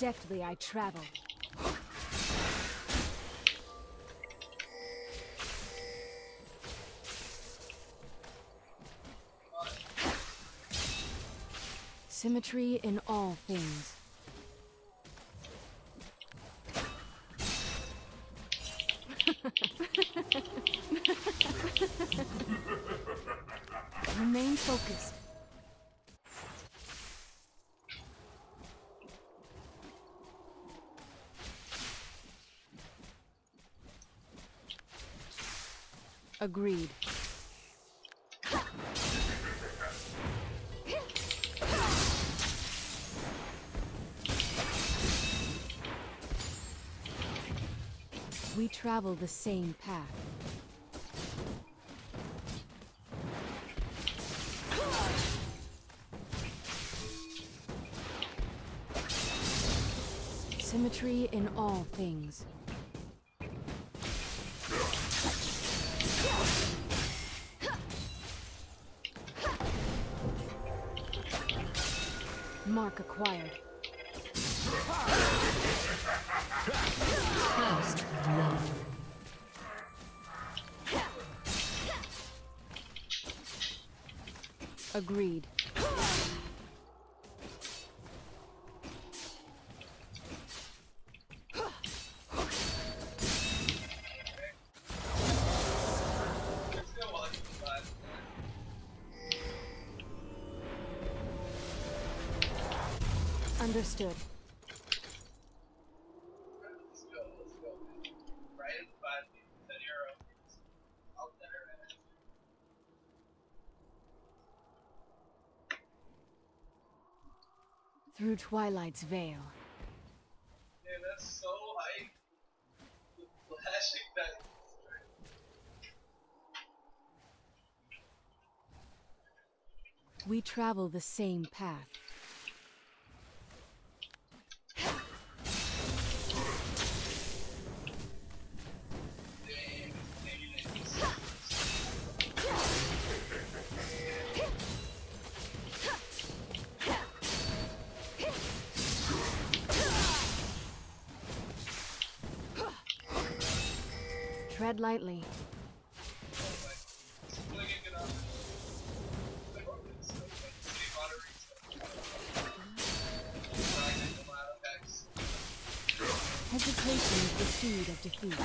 deftly I travel. Symmetry in all things. Remain focused. Agreed. We travel the same path. Symmetry in all things. Mark acquired. First love. Agreed. Understood. Through Twilight's veil. Yeah, that's so hype. The flashing that. We travel the same path. Tread lightly. Hesitation is the seed of defeat.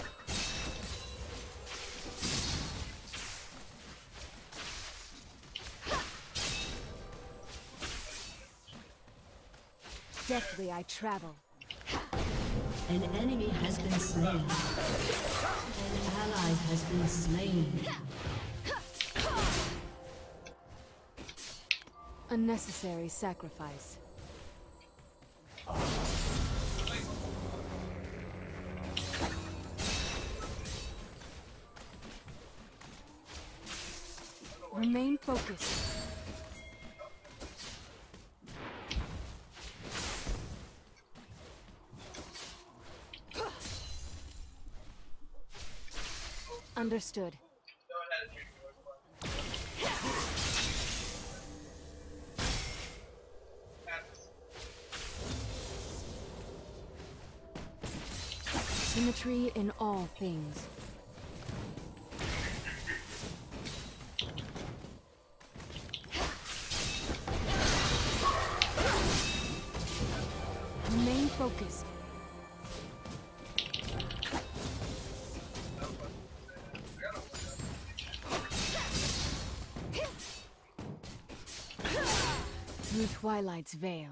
Deftly I travel. An enemy has been slain. An ally has been slain. Unnecessary sacrifice. Remain focused. Understood. Symmetry in all things. Remain focused. Through Twilight's veil.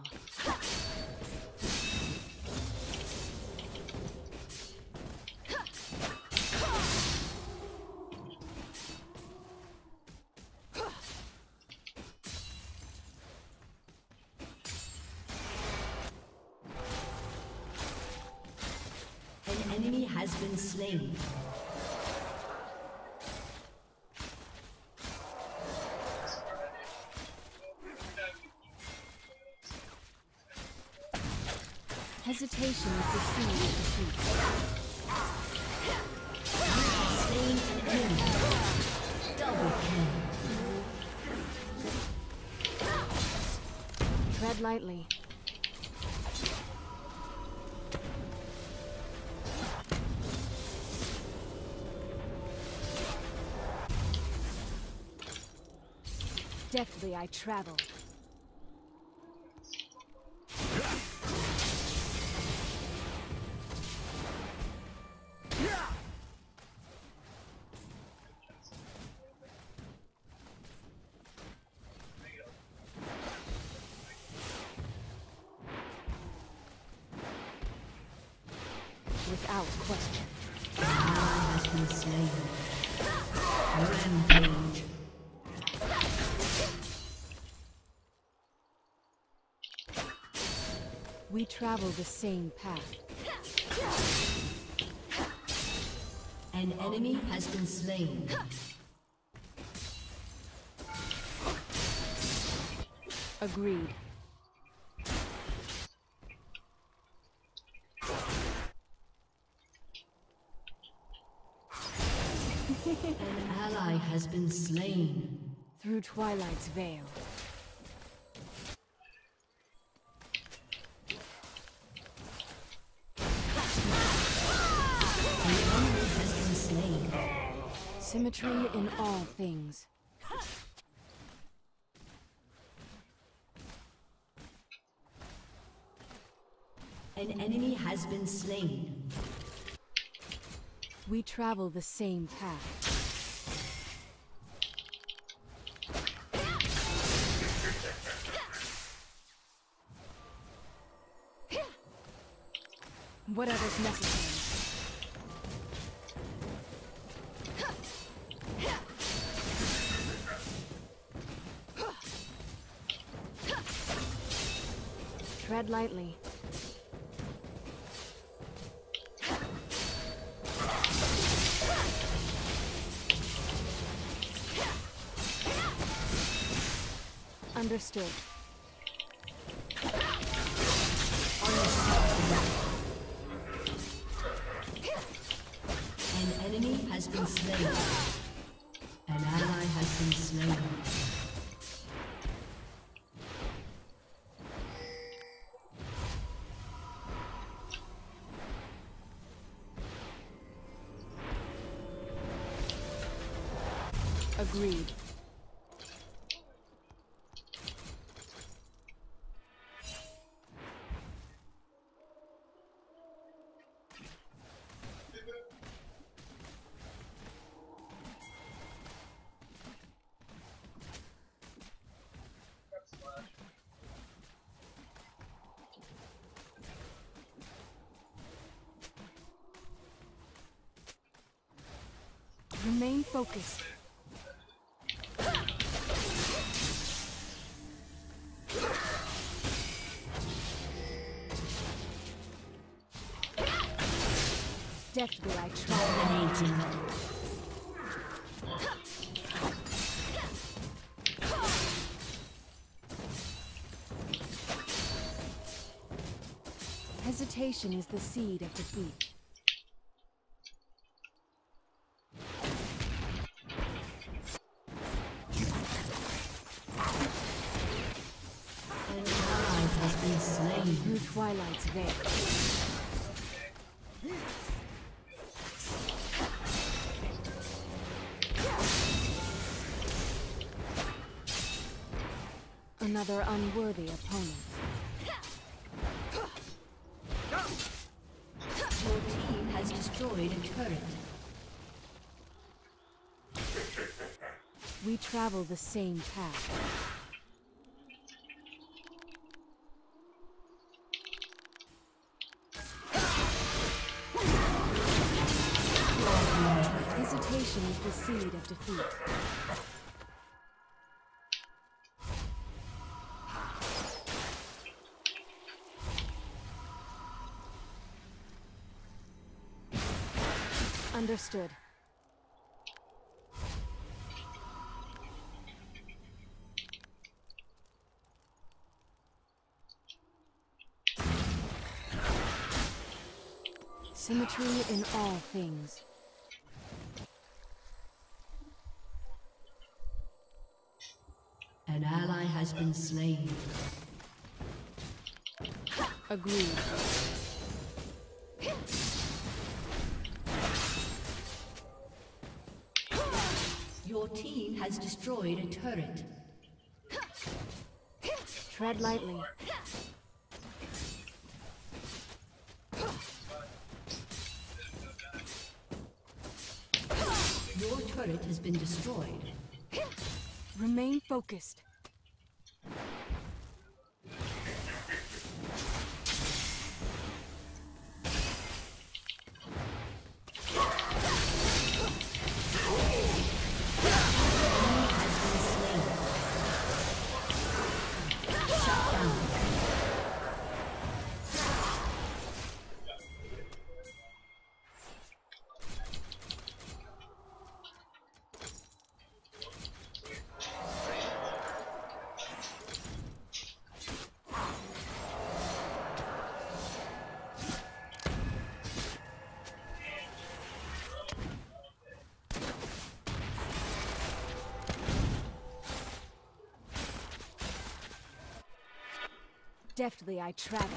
An enemy has been slain. Hesitation is the seed of defeat. Slain an enemy. Double kill. Tread lightly. deftly I travel. Without question. The ally has been slain. Rampage. We travel the same path. An enemy has been slain. Agreed. An ally has been slain. Through Twilight's veil. Symmetry in all things. An enemy has been slain. We travel the same path. Whatever's necessary. Tread lightly. Understood. An enemy has been slain. An ally has been slain. Agreed. Remain focused. Death will I try. Hesitation is the seed of defeat. An ally has been slain through Twilight's veil. Another unworthy opponent. Your team has destroyed a turret. We travel the same path. Hesitation is the seed of defeat. Understood. Symmetry in all things. An ally has been slain. Agreed. Your team has destroyed a turret. Tread lightly. Your turret has been destroyed. Remain focused. Deftly I travel.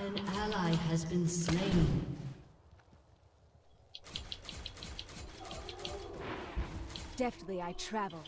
An ally has been slain. Deftly I travel.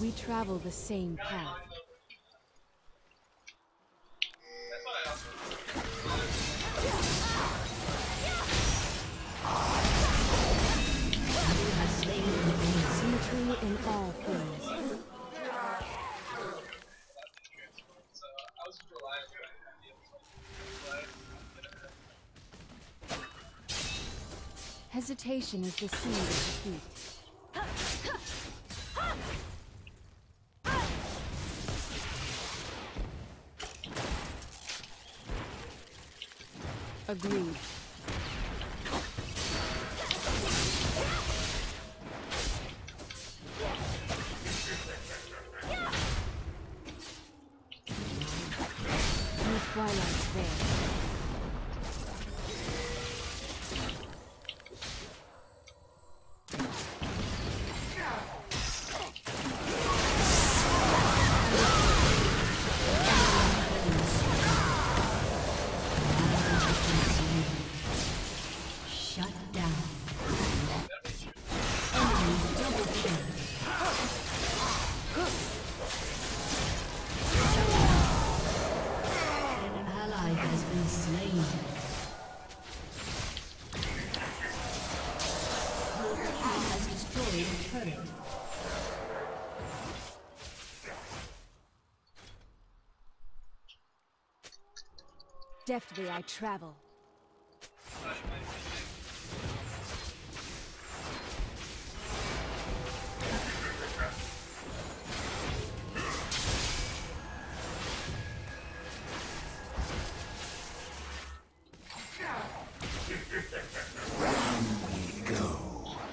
We travel the same path. Symmetry in all things. Hesitation is the seed of defeat. Agreed. Deftly I travel.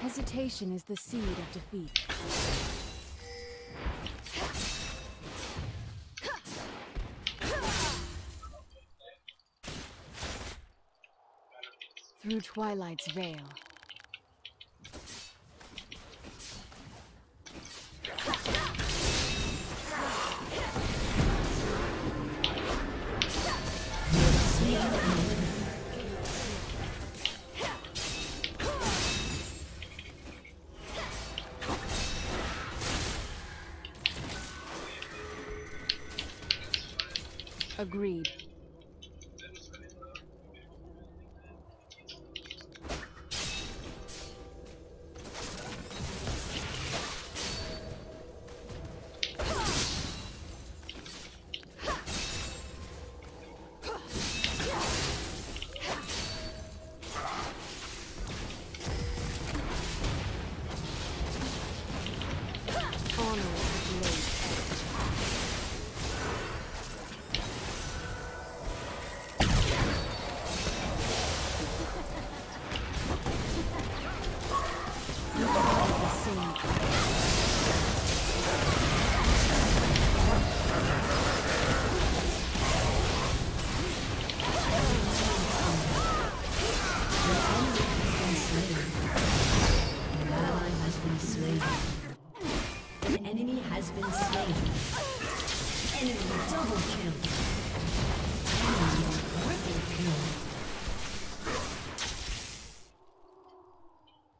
Hesitation is the seed of defeat. Through Twilight's veil. Agreed.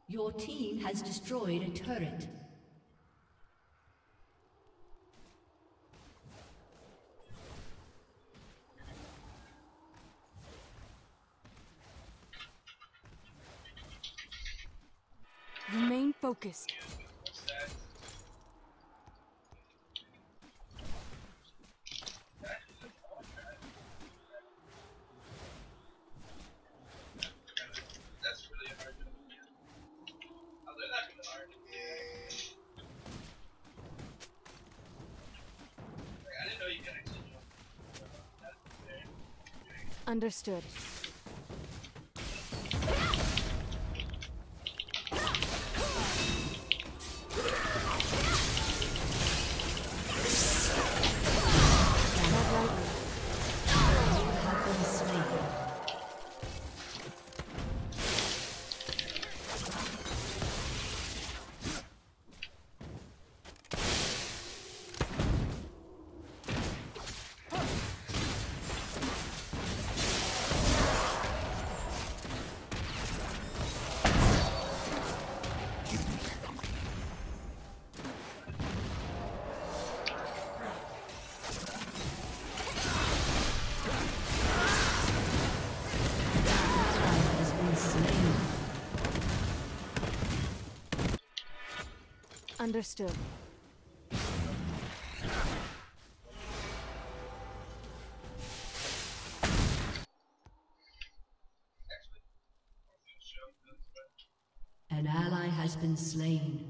Your team has destroyed a turret. Remain focused. Understood. Understood. An ally has been slain.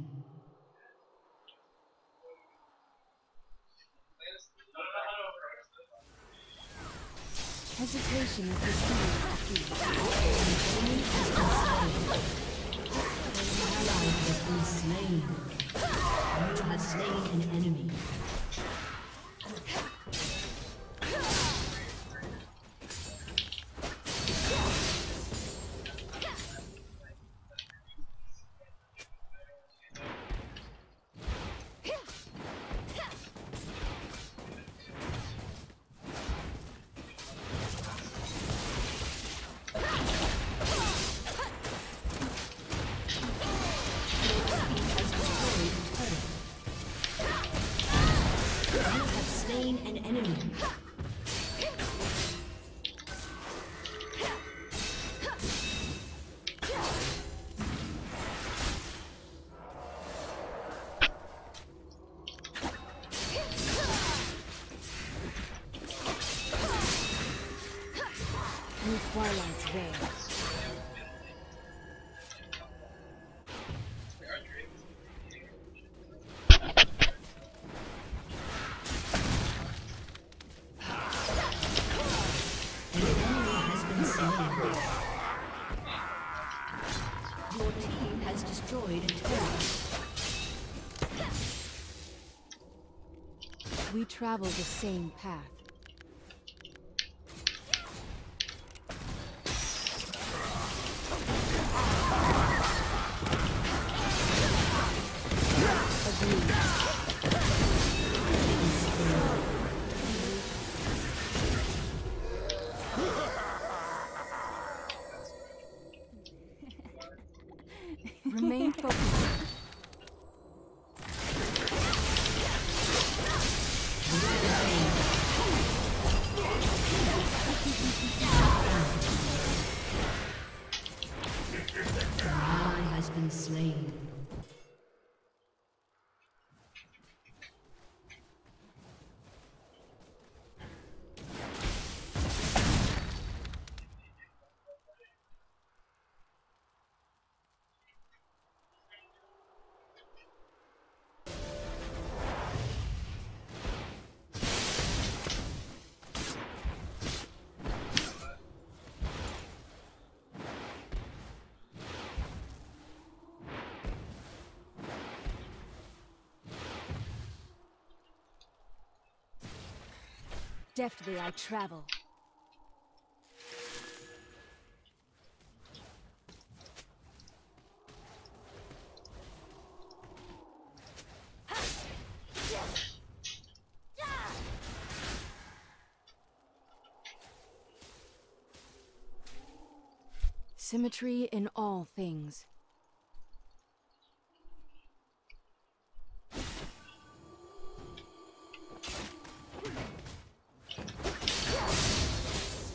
Hesitation is the key. An enemy has been slain. An ally has been slain. You have slain an enemy. We travel the same path. Agreed. deftly I travel. Symmetry in all things.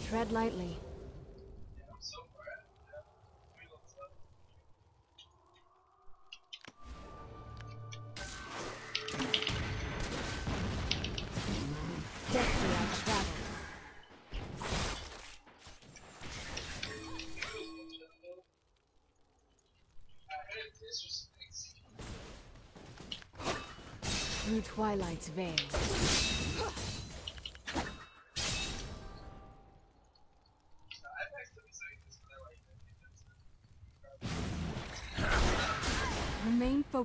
Tread lightly. Through twilight's veil. Remain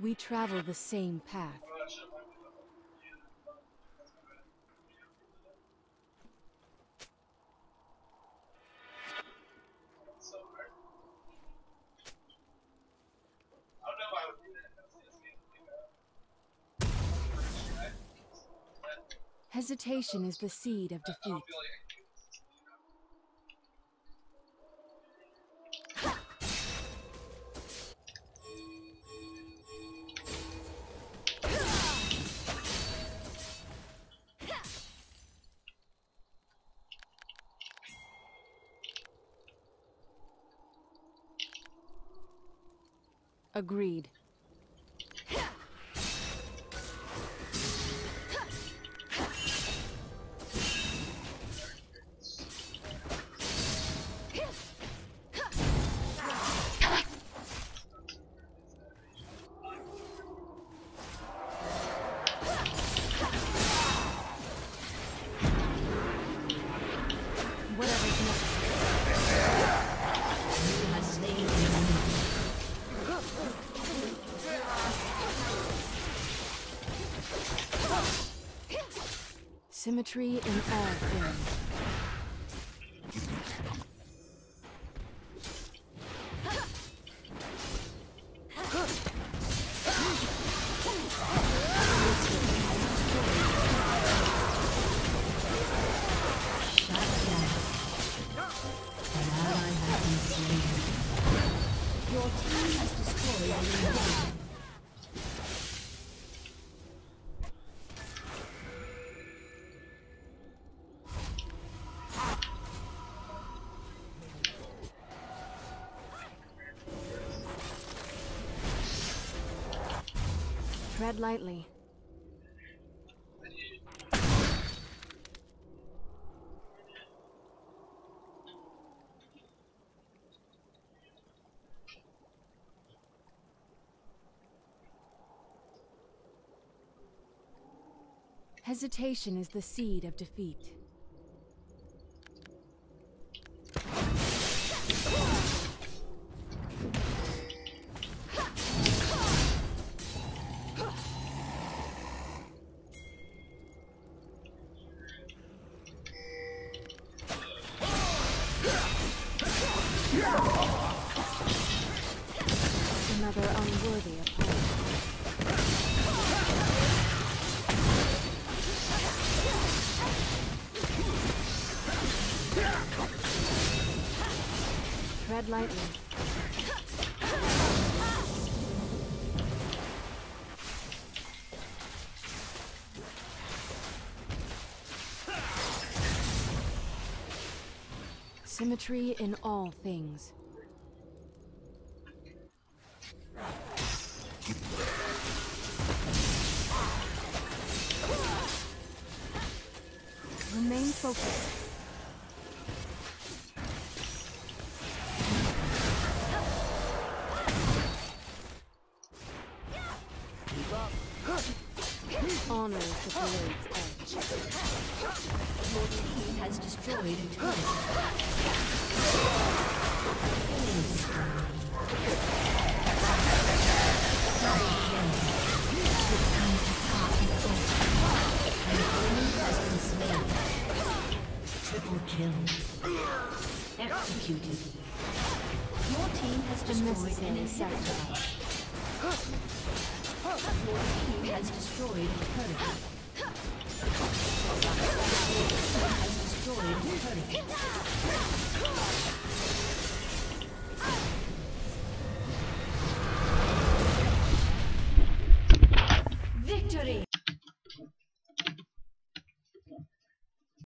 We travel the same path. Hesitation is the seed of defeat. Agreed. Symmetry in all things. Shut down. Now I have been slain. Your team has destroyed me. Tread lightly. Hesitation is the seed of defeat. Another unworthy opponent. Tread lightly. Symmetry in all things. Remain focused. Honor the Blade's Edge. Your team has destroyed a triple kill. Executed. Your team has destroyed an inhibitor. Your team has destroyed a turret. Your team has destroyed a turret.